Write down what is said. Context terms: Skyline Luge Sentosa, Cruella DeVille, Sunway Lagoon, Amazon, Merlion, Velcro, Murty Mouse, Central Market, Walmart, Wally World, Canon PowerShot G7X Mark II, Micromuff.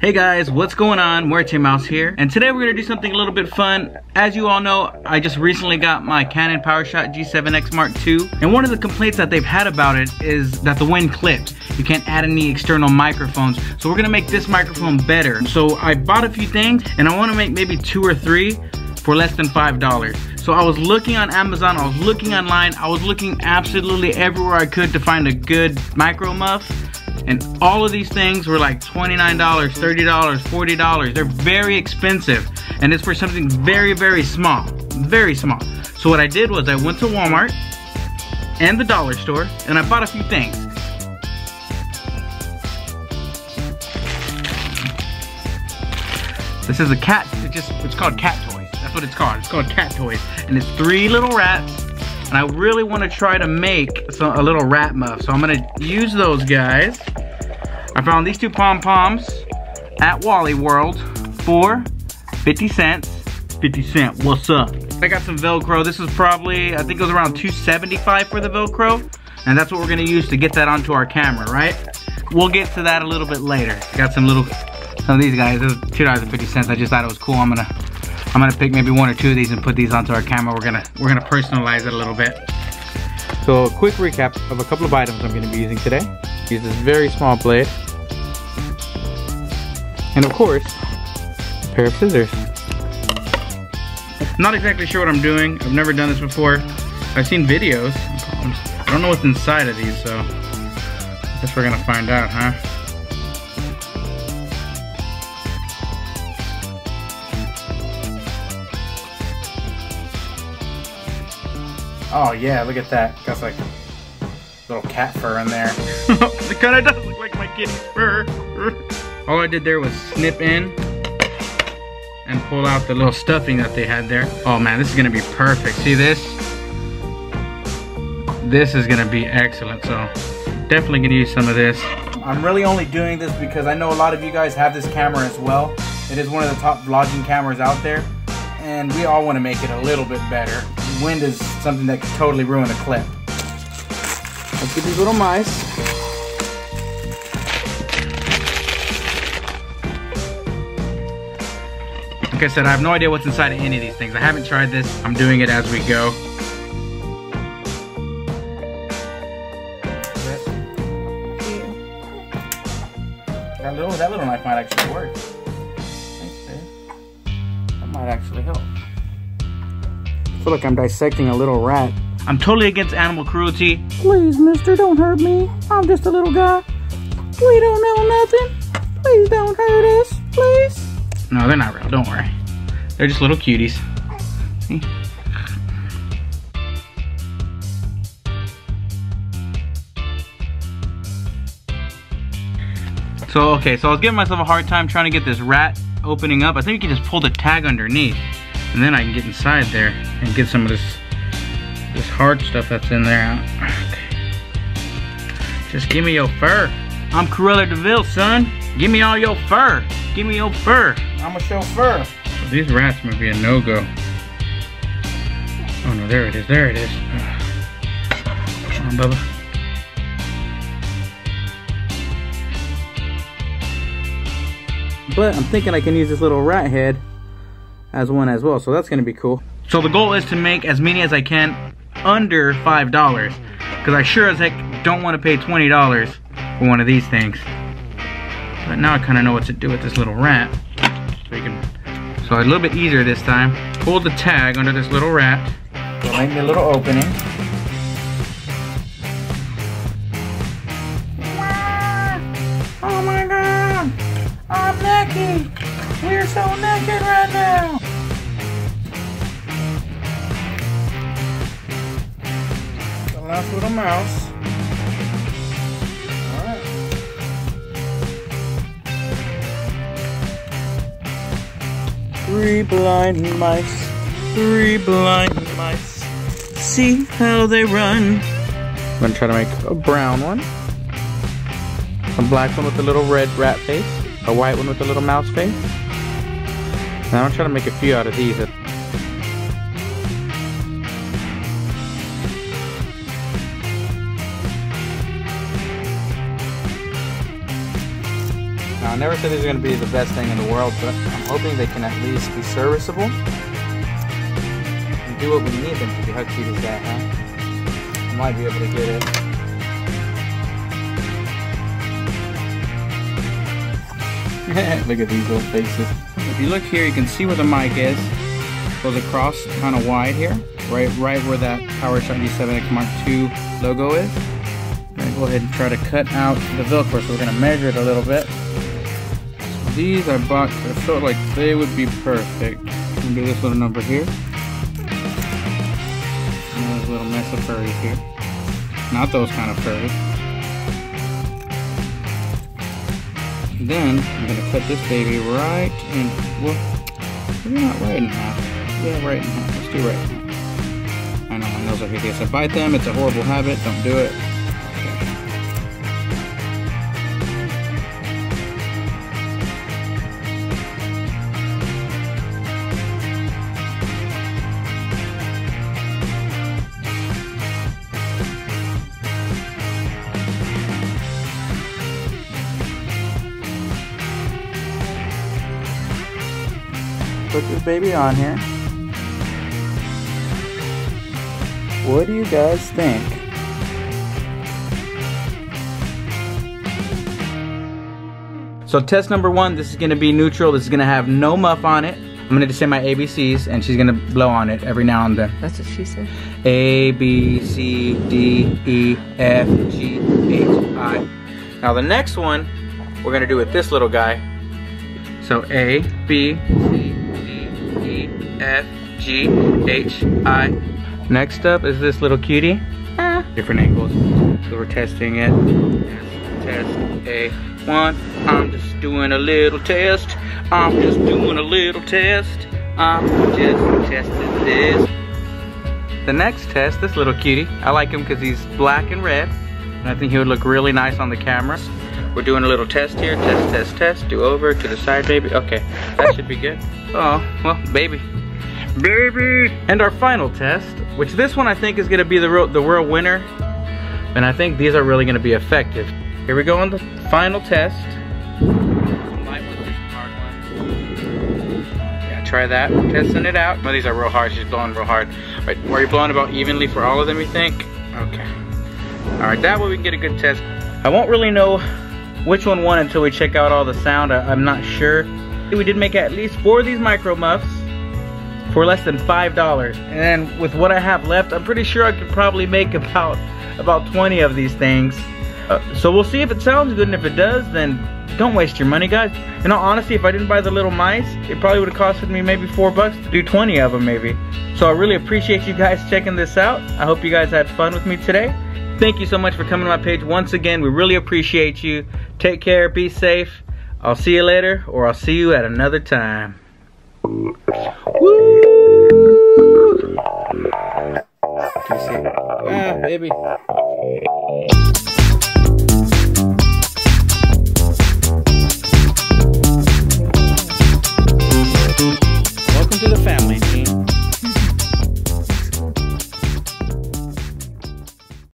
Hey guys, what's going on? Murty Mouse here, and today we're gonna do something a little bit fun. As you all know, I just recently got my Canon PowerShot G7X Mark II, and one of the complaints that they've had about it is that the wind clips. You can't add any external microphones, so we're gonna make this microphone better. So I bought a few things, and I wanna make maybe 2 or 3 for less than $5. So I was looking on Amazon, I was looking online, I was looking absolutely everywhere I could to find a good micro muff. And all of these things were like $29, $30, $40. They're very expensive. And it's for something very, very small. Very small. So what I did was I went to Walmart and the dollar store and I bought a few things. This is a cat, it's called cat toys. That's what it's called. It's called cat toys. And it's 3 little rats. And I really want to try to make a little rat muff. So I'm going to use those guys. I found these 2 pom-poms at Wally World for 50 cents. 50 cent, what's up? I got some Velcro. This is probably, I think it was around $2.75 for the Velcro. And that's what we're going to use to get that onto our camera, right? We'll get to that a little bit later. Got some of these guys. This is $2.50. I just thought it was cool. I'm gonna pick maybe 1 or 2 of these and put these onto our camera. We're gonna personalize it a little bit. So a quick recap of a couple of items I'm gonna be using today. Use this very small blade. And of course, a pair of scissors. I'm not exactly sure what I'm doing. I've never done this before. I've seen videos. I don't know what's inside of these, so I guess we're gonna find out, huh? Oh yeah, look at that. Got like little cat fur in there. It kind of does look like my kitty's fur. All I did there was snip in and pull out the little stuffing that they had there. Oh man, this is gonna be perfect. See this? This is gonna be excellent. So definitely gonna use some of this. I'm really only doing this because I know a lot of you guys have this camera as well. It is one of the top vlogging cameras out there. And we all want to make it a little bit better. Wind is something that could totally ruin a clip. Let's get these little mice. Like I said, I have no idea what's inside of any of these things. I haven't tried this. I'm doing it as we go. That little knife might actually work. Might actually help. I feel like I'm dissecting a little rat. I'm totally against animal cruelty. Please, mister, don't hurt me. I'm just a little guy. We don't know nothing. Please don't hurt us, please. No, they're not real, don't worry. They're just little cuties. See? So, okay, so I was giving myself a hard time trying to get this rat opening up. I think you can just pull the tag underneath and then I can get inside there and get some of this hard stuff that's in there out. Just give me your fur. I'm Cruella DeVille, son. Give me all your fur. Give me your fur. I'm a chauffeur. So these rats might be a no-go. Oh no, there it is, there it is. Come on, Bubba. But I'm thinking I can use this little rat head as one as well, so that's gonna be cool. So the goal is to make as many as I can under $5, because I sure as heck don't want to pay $20 for one of these things. But now I kind of know what to do with this little rat. So a little bit easier this time. Pull the tag under this little rat. It'll make me a little opening. We're so naked right now! The last little mouse. Alright. 3 blind mice. See how they run. I'm gonna try to make a brown one. A black one with a little red rat face. A white one with a little mouse face. And I'm trying to make a few out of these. Now, I never said these are going to be the best thing in the world, but I'm hoping they can at least be serviceable and do what we need them to do. How cute is that, huh? I might be able to get it. Look at these little faces. If you look here, you can see where the mic is. Goes across kind of wide here, right where that PowerShot G7X Mark II logo is. I'm going to go ahead and try to cut out the Velcro, so we're going to measure it a little bit. So these I bought, I felt like they would be perfect. I'm going to do this little number here. And those little mess of furries here. Not those kind of furries. And then I'm going to cut this baby right in, well, maybe not right in half. Yeah, right in half. Let's do right in half. I know my nails are hideous. I bite them. It's a horrible habit. Don't do it. Put this baby on here. What do you guys think? So test number one, this is gonna be neutral. This is gonna have no muff on it. I'm gonna just say my ABCs and she's gonna blow on it every now and then. That's what she said. A, B, C, D, E, F, G, H, I. Now the next one, we're gonna do with this little guy. So A, B, C, F, G, H, I. Next up is this little cutie. Different angles. So we're testing it. Test A1. I'm just doing a little test. I'm just doing a little test. I'm just testing this. The next test, this little cutie. I like him because he's black and red. And I think he would look really nice on the camera. We're doing a little test here. Test, test. Do over to the side, baby. Okay, that should be good. Oh, well, baby. Baby! And our final test, which this one I think is gonna be the real winner, and I think these are really gonna be effective. Here we go on the final test. Yeah, try that. Testing it out. Well, these are real hard. She's blowing real hard. All right, are you blowing about evenly for all of them, you think? Okay. All right, that way we can get a good test. I won't really know which one won until we check out all the sound. I'm not sure. We did make at least 4 of these micro muffs for less than $5, and then with what I have left, I'm pretty sure I could probably make about 20 of these things. So we'll see if it sounds good, and if it does, then don't waste your money, guys. In all honesty, if I didn't buy the little mice, it probably would have costed me maybe $4 to do 20 of them maybe. So I really appreciate you guys checking this out. I hope you guys had fun with me today. Thank you so much for coming to my page once again. We really appreciate you. Take care, be safe. I'll see you later, or I'll see you at another time. Woo! Ah, baby.